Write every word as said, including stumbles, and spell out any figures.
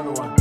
another one.